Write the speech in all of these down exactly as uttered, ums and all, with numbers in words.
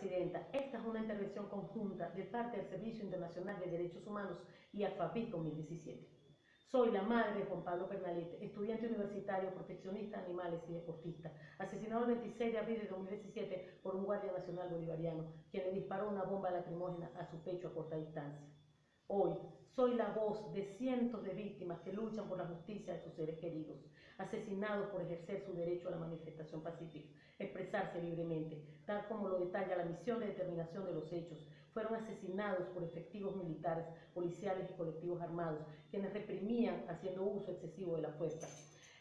Presidenta, esta es una intervención conjunta de parte del Servicio Internacional de Derechos Humanos y Afapico dos mil diecisiete. Soy la madre de Juan Pablo Pernalete, estudiante universitario, proteccionista de animales y deportista, asesinado el veintiséis de abril de dos mil diecisiete por un guardia nacional bolivariano, quien le disparó una bomba lacrimógena a su pecho a corta distancia. Hoy, soy la voz de cientos de víctimas que luchan por la justicia de sus seres queridos, asesinados por ejercer su derecho a la manifestación pacífica, expresarse libremente, tal como lo detalla la Misión de Determinación de los Hechos. Fueron asesinados por efectivos militares, policiales y colectivos armados, quienes reprimían haciendo uso excesivo de la fuerza.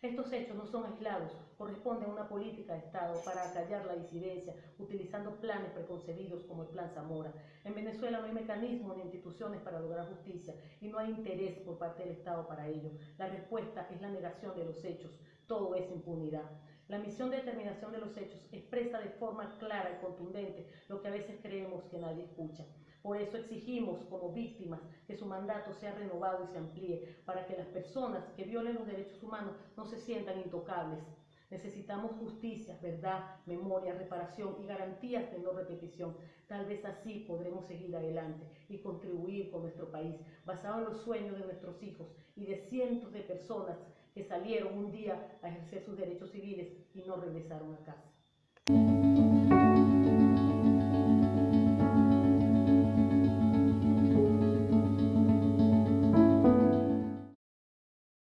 Estos hechos no son aislados, corresponden a una política de Estado para acallar la disidencia, utilizando planes preconcebidos como el Plan Zamora. En Venezuela no hay mecanismos ni instituciones para lograr justicia y no hay interés por parte del Estado para ello. La respuesta es la negación de los hechos. Todo es impunidad. La misión de determinación de los hechos expresa de forma clara y contundente lo que a veces creemos que nadie escucha. Por eso exigimos como víctimas que su mandato sea renovado y se amplíe para que las personas que violen los derechos humanos no se sientan intocables. Necesitamos justicia, verdad, memoria, reparación y garantías de no repetición. Tal vez así podremos seguir adelante y contribuir con nuestro país, basado en los sueños de nuestros hijos y de cientos de personas que salieron un día a ejercer sus derechos civiles y no regresaron a casa.